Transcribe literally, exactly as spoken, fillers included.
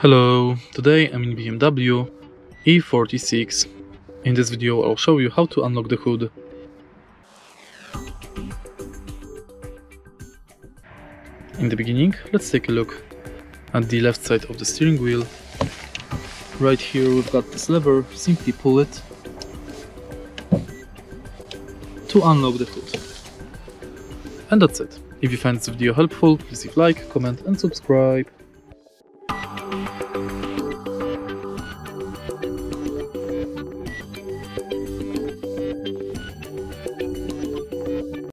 Hello, today I'm in B M W E forty-six. In this video I'll show you how to unlock the hood. In the beginning, let's take a look at the left side of the steering wheel. Right here we've got this lever, simply pull it to unlock the hood. And that's it. If you find this video helpful, please leave a like, comment and subscribe.